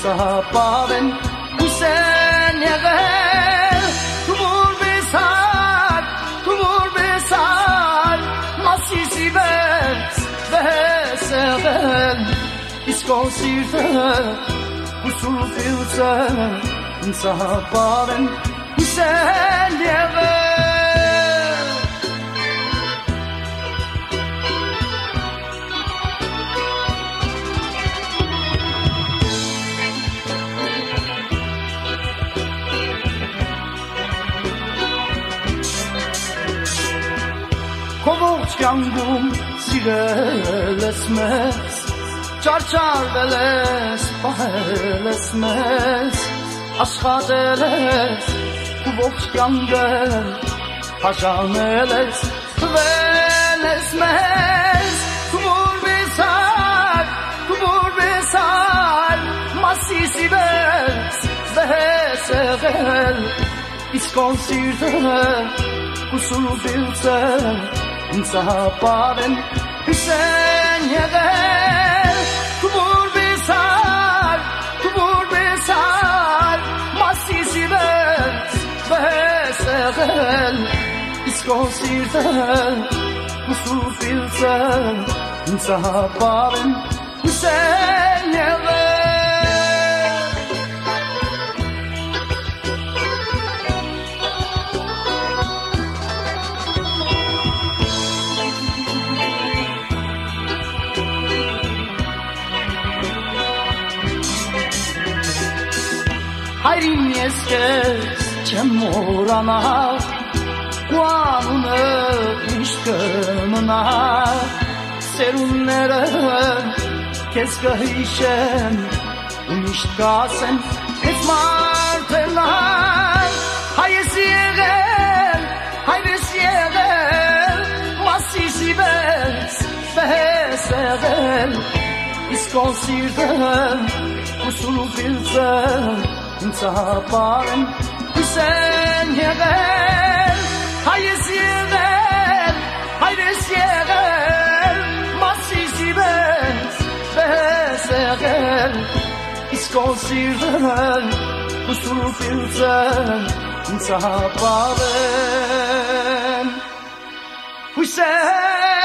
Sahababen, Hüseyin yever, tumur besar, masisi vers ve sever, iskonsirte, usul filter, sahababen, Hüseyin yever. Kovoç yangum sirelesmez, Çarçar beles pahelesmez, Aşka deles, kovoç yangel, Hacan eles, kıvelesmez, Tumur besar, Masisi bels, Zehesevel, İskonsirde, Kusul bilse, Sahababen Hüseyin yever, tubur besar, masisi vers ve sevel, iskonsirter, musul filter, sahababen Hüseyin yever. Hayrim yeskez çemurana, Kuanını işkımına, Serunlere kezgah işem, Unişkasen etmartenar, Hayres yeğel, Masisi bez, Behes evel, İskonsirden, Usul filzen, Sahababen Hüseyin yeğel, Hayres yeğel, Masisi bez, behes eğel, İskonsirden, usul filzen, Sahababen Hüseyin.